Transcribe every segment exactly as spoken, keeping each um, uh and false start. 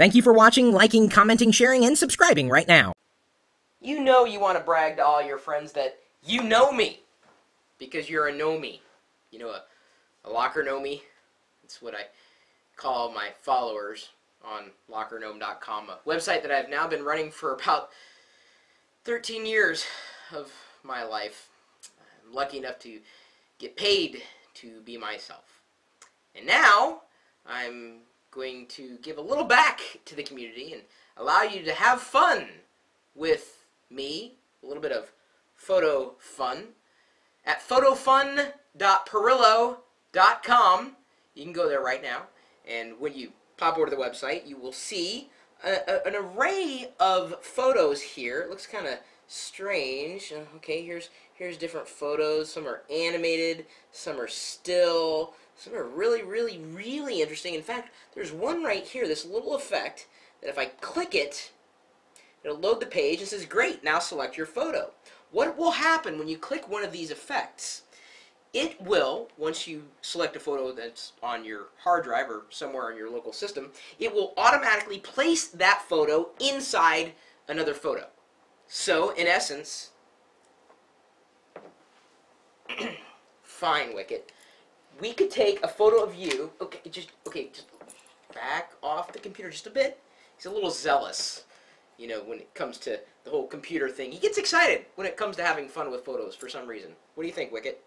Thank you for watching, liking, commenting, sharing, and subscribing right now. You know you want to brag to all your friends that you know me, because you're a gnomie. You know, a, a locker gnomie. That's what I call my followers on locker gnome dot com, a website that I've now been running for about thirteen years of my life. I'm lucky enough to get paid to be myself. And now I'm going to give a little back to the community and allow you to have fun with me, a little bit of photo fun. At photo fun dot pirillo dot com, you can go there right now, and when you pop over to the website, you will see a, a, an array of photos here. It looks kind of strange. Okay, here's here's different photos. Some are animated, some are still, some are really, really, really interesting. In fact, there's one right here, this little effect, that if I click it, it'll load the page. It says, great, now select your photo. What will happen when you click one of these effects? It will, once you select a photo that's on your hard drive or somewhere on your local system, it will automatically place that photo inside another photo. So, in essence, fine, Wicket. We could take a photo of you. Okay, just okay, just back off the computer just a bit. He's a little zealous, you know, when it comes to the whole computer thing. He gets excited when it comes to having fun with photos for some reason. What do you think, Wicket?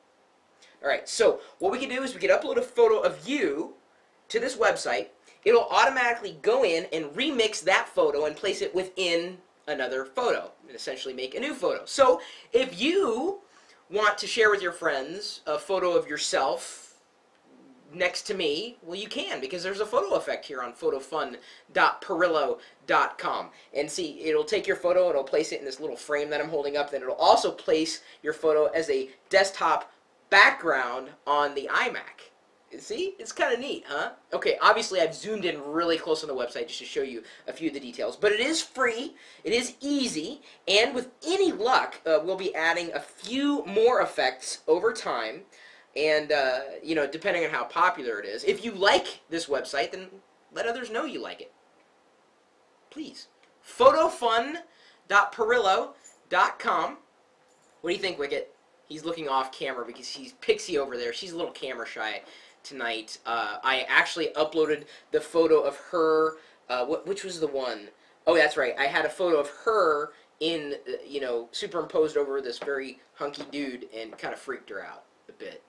Alright, so what we can do is we can upload a photo of you to this website. It'll automatically go in and remix that photo and place it within another photo and essentially make a new photo. So if you want to share with your friends a photo of yourself next to me, well, you can, because there's a photo effect here on photo fun dot pirillo dot com. And see, it'll take your photo, it'll place it in this little frame that I'm holding up, then it'll also place your photo as a desktop background on the iMac. See? It's kind of neat, huh? Okay, obviously I've zoomed in really close on the website just to show you a few of the details, but it is free, it is easy, and with any luck, uh, we'll be adding a few more effects over time, and, uh, you know, depending on how popular it is. If you like this website, then let others know you like it. Please. photo fun dot pirillo dot com. What do you think, Wicket? He's looking off camera because he's Pixie over there. She's a little camera shy tonight. Uh, I actually uploaded the photo of her. Uh, wh which was the one? Oh, that's right. I had a photo of her in, you know, superimposed over this very hunky dude, and kind of freaked her out a bit.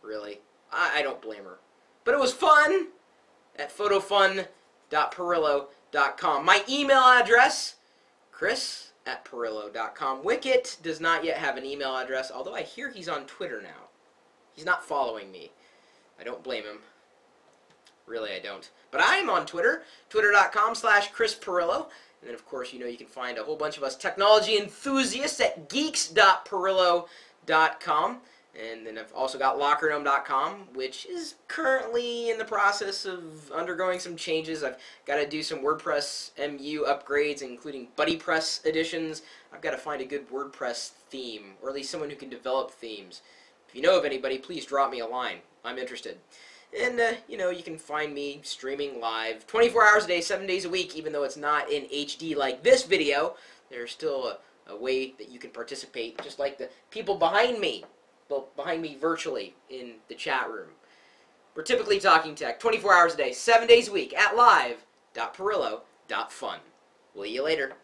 Really, I, I don't blame her. But it was fun. At photo fun dot pirillo dot com. My email address, chris at pirillo dot com. Wicket does not yet have an email address, although I hear he's on Twitter now. He's not following me. I don't blame him. Really, I don't. But I'm on Twitter, twitter dot com slash chris pirillo. And then, of course, you know you can find a whole bunch of us technology enthusiasts at geeks dot pirillo dot com. And then I've also got locker gnome dot com, which is currently in the process of undergoing some changes. I've got to do some WordPress M U upgrades, including BuddyPress editions. I've got to find a good WordPress theme, or at least someone who can develop themes. If you know of anybody, please drop me a line. I'm interested. And, uh, you know, you can find me streaming live twenty-four hours a day, seven days a week, even though it's not in H D like this video. There's still a, a way that you can participate, just like the people behind me. Well, behind me virtually in the chat room. We're typically talking tech, twenty-four hours a day, seven days a week, at live dot pirillo dot fun. We'll see you later.